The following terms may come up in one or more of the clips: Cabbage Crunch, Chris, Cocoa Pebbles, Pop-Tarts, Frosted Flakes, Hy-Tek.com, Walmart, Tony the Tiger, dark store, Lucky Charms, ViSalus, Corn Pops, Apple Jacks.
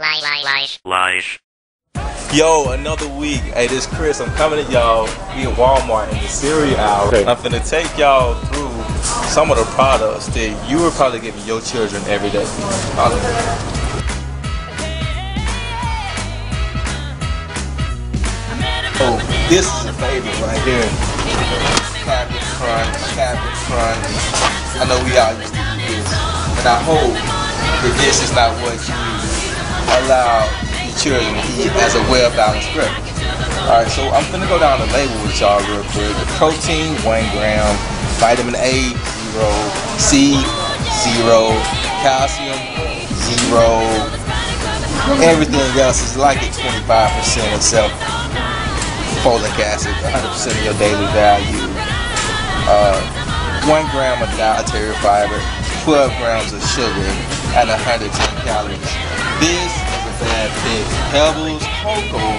Lies. Yo, another week. Hey, this is Chris. I'm coming at y'all via Walmart in the cereal aisle. Okay. I'm finna take y'all through some of the products that you would probably give your children every day. Probably. Oh, this is a favorite right here. Cabbage Crunch. I know we all used to do this, but I hope that this is not what you allow your children to eat as a well-balanced breakfast. Alright, so I'm gonna go down the label with y'all real quick. The protein, 1 gram, vitamin A, 0, C, 0, calcium, 0, everything else is like at 25% or so. Folic acid, 100% of your daily value, 1 gram of dietary fiber, 12 grams of sugar, and 110 calories. This is a bad pick. Cocoa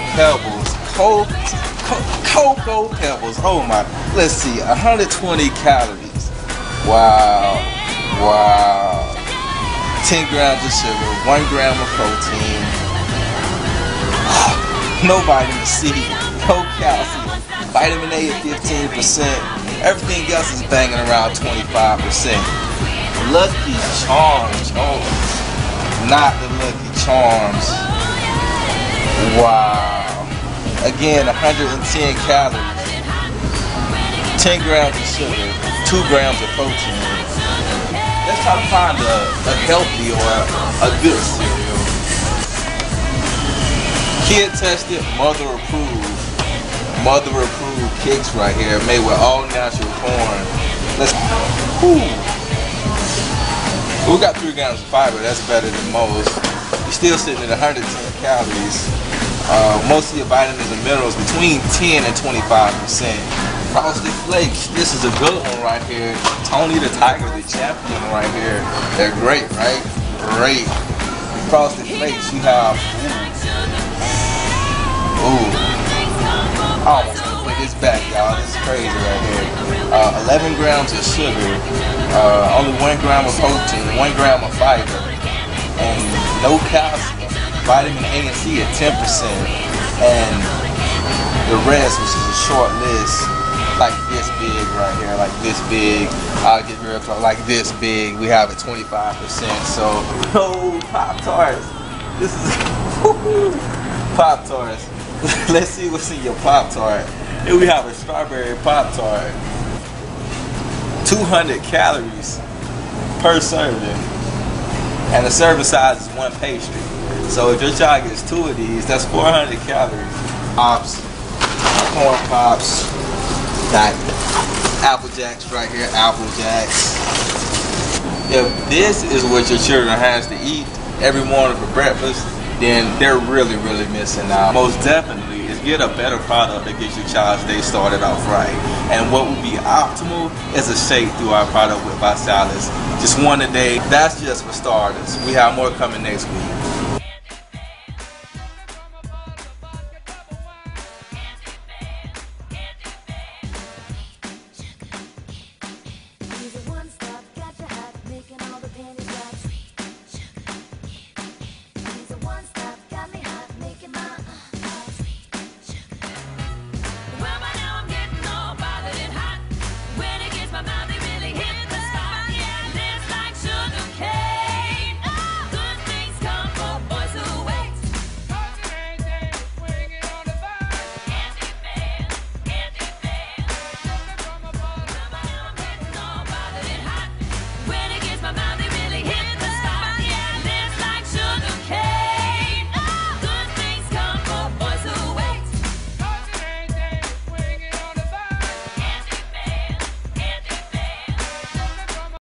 Pebbles, oh my, let's see, 120 calories. Wow. 10 grams of sugar, 1 gram of protein, no vitamin C. No calcium, vitamin A at 15%, everything else is banging around 25%. Lucky Charms, oh, not the Lucky Charms. Wow. Again, 110 calories, 10 grams of sugar, 2 grams of protein. Let's try to find a healthy or a good cereal. Kid tested, mother approved. Mother-approved cakes right here, made with all-natural corn. We got 3 grams of fiber. That's better than most. You're still sitting at 110 calories. Most of your vitamins and minerals between 10 and 25%. Frosted Flakes. This is a good one right here. Tony the Tiger, the champion right here. They're great, right? Great. Frosted Flakes. You have. I almost put this back, y'all. This is crazy right here. 11 grams of sugar, only 1 gram of protein, 1 gram of fiber, and no calcium, vitamin A and C at 10%, and the rest, which is a short list, like this big right here, like this big. I'll get real close, like this big. We have it 25%, so no Pop-Tarts. This is Pop-Tarts. Let's see what's in your Pop-Tart. Here we have a strawberry Pop-Tart. 200 calories per serving. And the serving size is 1 pastry. So if your child gets 2 of these, that's 400 calories. Pops, Corn Pops, got Apple Jacks right here, Apple Jacks. If this is what your children has to eat every morning for breakfast, then they're really missing out. Most definitely is get a better product that gets your child's day started off right. And what would be optimal is a shake through our product with ViSalus. Just one a day. That's just for starters. We have more coming next week.